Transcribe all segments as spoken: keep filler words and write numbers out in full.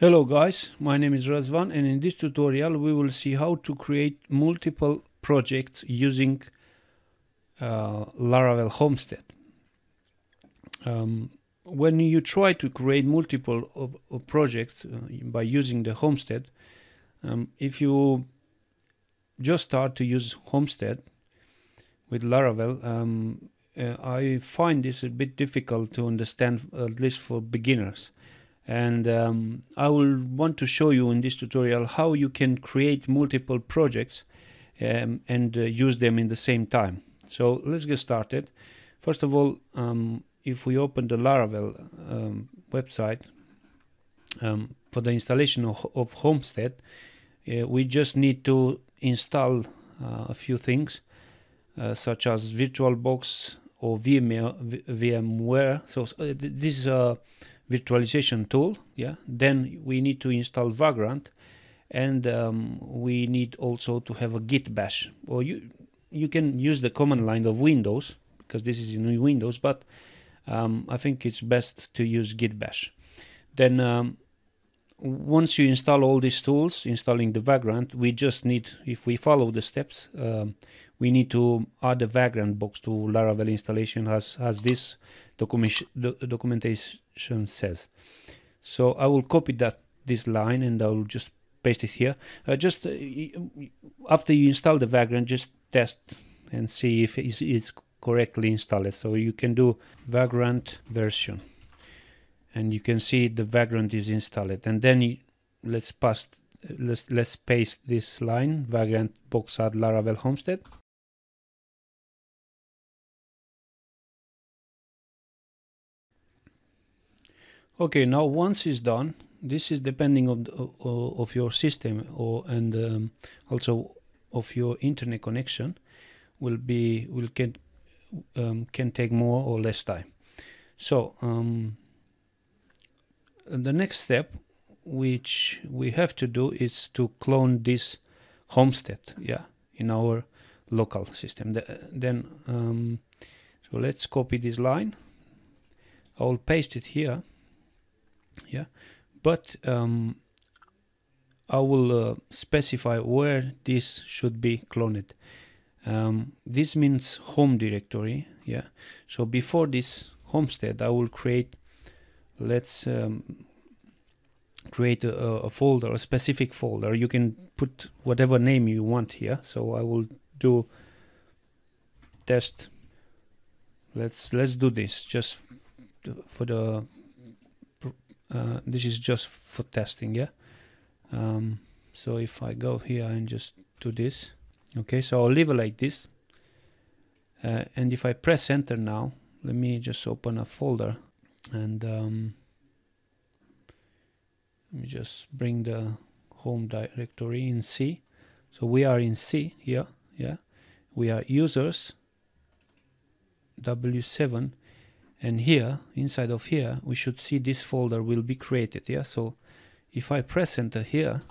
Hello guys, my name is Razvan, and in this tutorial we will see how to create multiple projects using uh, Laravel Homestead. Um, when you try to create multiple of, of projects uh, by using the Homestead, um, if you just start to use Homestead with Laravel, um, uh, I find this a bit difficult to understand, at least for beginners. And um, I will want to show you in this tutorial how you can create multiple projects um, and uh, use them in the same time. So let's get started. First of all, um, if we open the Laravel um, website um, for the installation of, of Homestead, uh, we just need to install uh, a few things uh, such as VirtualBox or VMware. So uh, this is uh, virtualization tool, yeah. Then we need to install Vagrant, and um, we need also to have a Git Bash. Or you you can use the command line of Windows, because this is in Windows, but um, I think it's best to use Git Bash. Then um, once you install all these tools, installing the Vagrant, we just need, if we follow the steps, um, we need to add the Vagrant box to Laravel installation as, as this document, do, documentation says. So I will copy that this line and I will just paste it here. Uh, just uh, after you install the Vagrant, just test and see if it's, it's correctly installed. So you can do Vagrant version. And you can see the Vagrant is installed, and then you, let's pass let's let's paste this line, Vagrant box add Laravel Homestead. Okay, now once it's done, this is depending on of, of, of your system or and um, also of your internet connection, will be will can um, can take more or less time. So um, the next step which we have to do is to clone this Homestead, yeah, in our local system. The, then um, so let's copy this line, I'll paste it here, yeah, but um, I will uh, specify where this should be cloned. Um, this means home directory, yeah. So before this Homestead I will create, let's um, create a, a folder, a specific folder. You can put whatever name you want here. So I will do test. Let's let's do this just for the. Uh, this is just for testing, yeah. Um, so if I go here and just do this, okay. So I'll leave it like this. Uh, and if I press enter now, let me just open a folder. And um, let me just bring the home directory in C. So we are in C here, yeah. We are users W seven, and here inside of here we should see this folder will be created, yeah. So if I press enter here,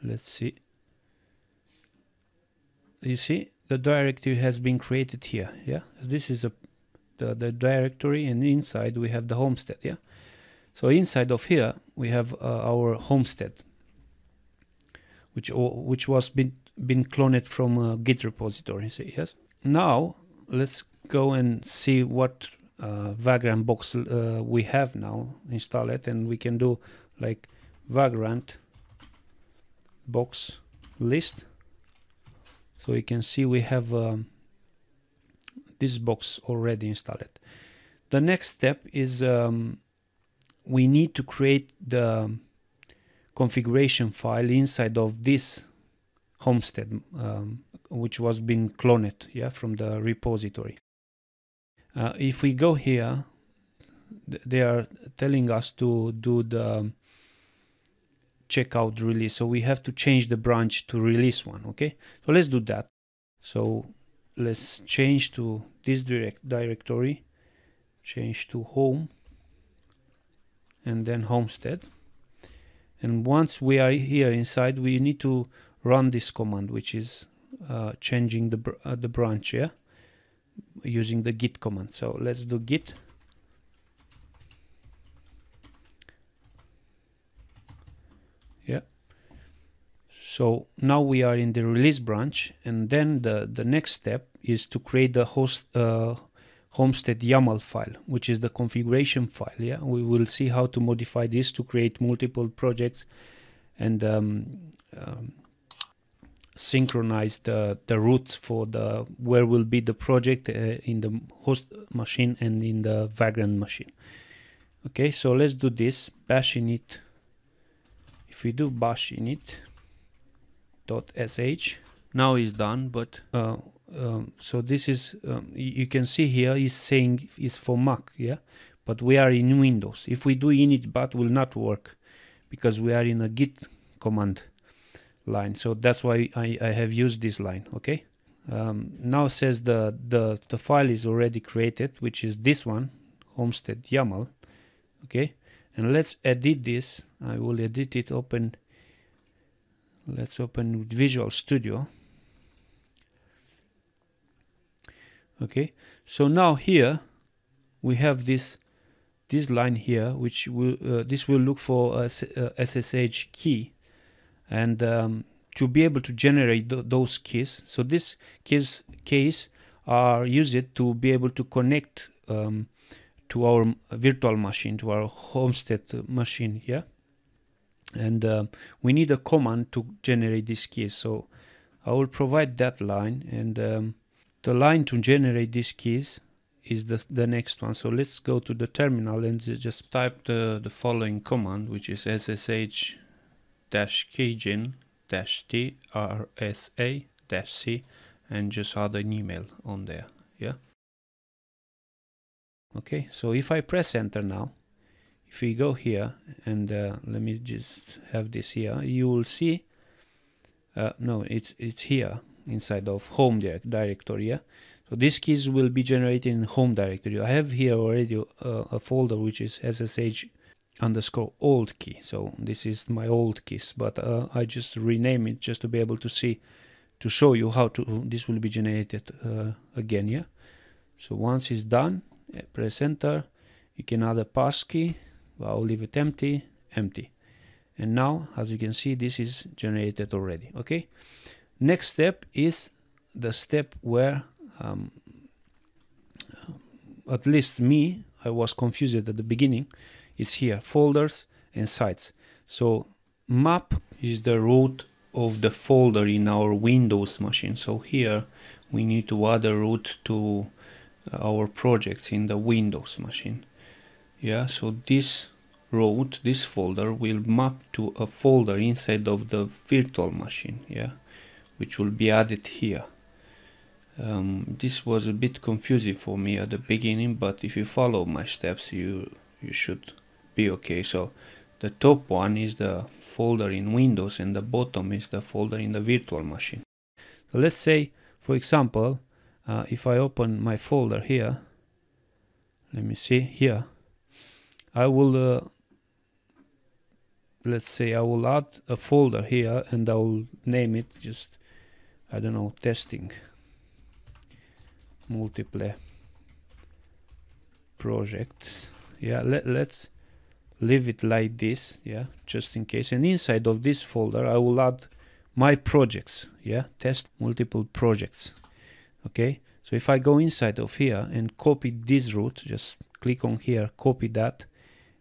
let's see. You see the directory has been created here, yeah. This is a The, the directory, and inside we have the Homestead, yeah. So inside of here we have uh, our Homestead, which which was been been cloned from a Git repository. See, yes. Now let's go and see what uh, Vagrant box uh, we have now installed, and we can do like Vagrant box list, so you can see we have. Um, This box already installed. The next step is um, we need to create the configuration file inside of this Homestead, um, which was been cloned, yeah, from the repository. Uh, if we go here, th they are telling us to do the checkout release, so we have to change the branch to release one. Okay, so let's do that. So let's change to this direct directory, change to home, and then Homestead. And once we are here inside, we need to run this command, which is uh, changing the, br uh, the branch here, yeah? Using the git command. So let's do git Yeah. So now we are in the release branch, and then the, the next step is to create the host uh, Homestead YAML file, which is the configuration file. Yeah, we will see how to modify this to create multiple projects and um, um, synchronize the, the routes for the where will be the project uh, in the host machine and in the Vagrant machine. Okay, so let's do this. Bash init. If we do bash init dot sh, now it's done. But uh, Um, so this is, um, you can see here is saying is for Mac, yeah, but we are in Windows. If we do init bat, will not work because we are in a git command line. So that's why I, I have used this line. Okay. Um, now says the, the, the file is already created, which is this one, Homestead YAML. Okay. And let's edit this. I will edit it open. Let's open Visual Studio. Okay, so now here we have this this line here, which will uh, this will look for a, a S S H key, and um, to be able to generate th those keys. So this keys keys are used to be able to connect um, to our virtual machine, to our Homestead machine. Yeah, and um, we need a command to generate these keys. So I will provide that line and. Um, The line to generate these keys is the, the next one. So let's go to the terminal and just type the, the following command, which is S S H dash keygen dash T R S A dash C, and just add an email on there. Yeah. Okay, so if I press enter now, if we go here and uh, let me just have this here, you will see, uh, no, it's it's here. Inside of home directory, yeah? So these keys will be generated in home directory. I have here already uh, a folder which is ssh underscore old key. So this is my old keys, but uh, I just rename it just to be able to see, to show you how to this will be generated uh, again, yeah? So once it's done, press enter. You can add a pass key. I'll leave it empty, empty. And now, as you can see, this is generated already, okay? Next step is the step where um, at least me, I was confused at the beginning. It's here, folders and sites. So map is the root of the folder in our Windows machine. So here we need to add a root to our projects in the Windows machine. Yeah, so this root, this folder will map to a folder inside of the virtual machine. Yeah. Which will be added here. Um, this was a bit confusing for me at the beginning, but if you follow my steps, you you should be okay. So the top one is the folder in Windows, and the bottom is the folder in the virtual machine. So let's say, for example, uh, if I open my folder here, let me see here, I will uh, let's say I will add a folder here, and I will name it just, I don't know, testing multiple projects. Yeah, let, let's leave it like this, yeah, just in case. And inside of this folder I will add my projects, yeah, test multiple projects. Okay, so if I go inside of here and copy this root, just click on here, copy that,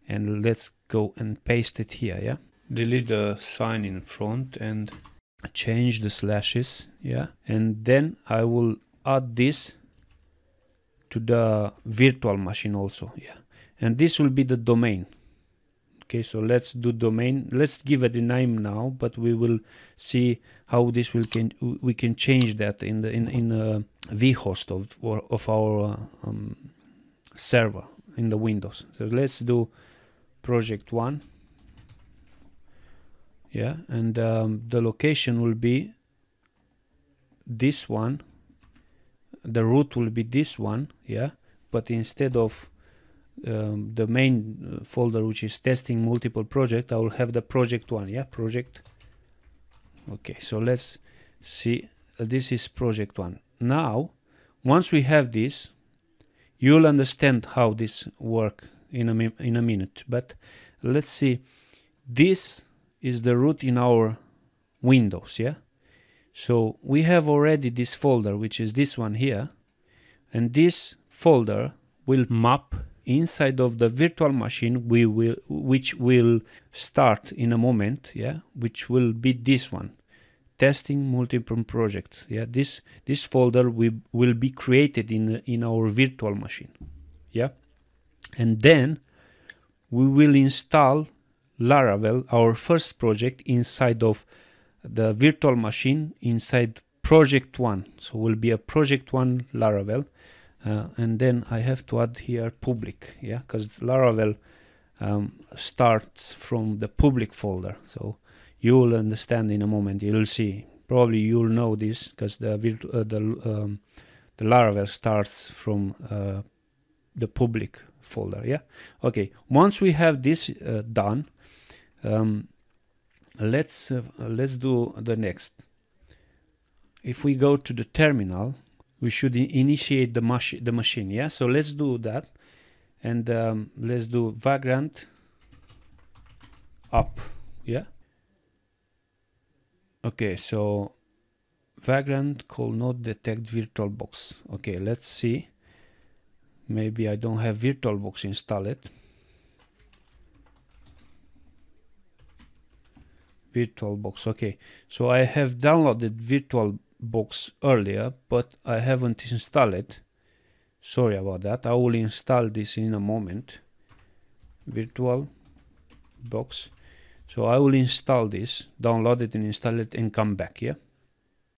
and let's go and paste it here. Yeah, delete the sign in front and change the slashes. Yeah, and then I will add this to the virtual machine also. Yeah, and this will be the domain. Okay, so let's do domain. Let's give it a name now, but we will see how this will can we can change that in the in in uh, vhost of or of our uh, um, server in the Windows. So let's do project one, yeah, and um, the location will be this one, the root will be this one, yeah, but instead of um, the main folder, which is testing multiple project, I will have the project one, yeah, project. Okay, so let's see, uh, this is project one. Now once we have this, you'll understand how this works in a, in a minute, but let's see. This is the root in our Windows, yeah? So we have already this folder, which is this one here, and this folder will map inside of the virtual machine we will which will start in a moment, yeah, which will be this one, testing multiprem project. Yeah, this this folder will, will be created in in our virtual machine, yeah, and then we will install Laravel, our first project, inside of the virtual machine, inside project one. So will be a project one Laravel, uh, and then I have to add here public, yeah, because Laravel um, starts from the public folder. So you will understand in a moment. You'll see. Probably you'll know this because the virtu uh, the um, the Laravel starts from uh, the public folder. Yeah. Okay. Once we have this uh, done. Um, let's uh, let's do the next. If we go to the terminal, we should in initiate the machine the machine yeah, so let's do that, and um, let's do Vagrant up, yeah. Okay, so Vagrant call node detect VirtualBox. Okay, let's see, maybe I don't have VirtualBox installed. VirtualBox. Okay, so I have downloaded VirtualBox earlier, but I haven't installed it. Sorry about that. I will install this in a moment. VirtualBox. So I will install this, download it and install it and come back, yeah?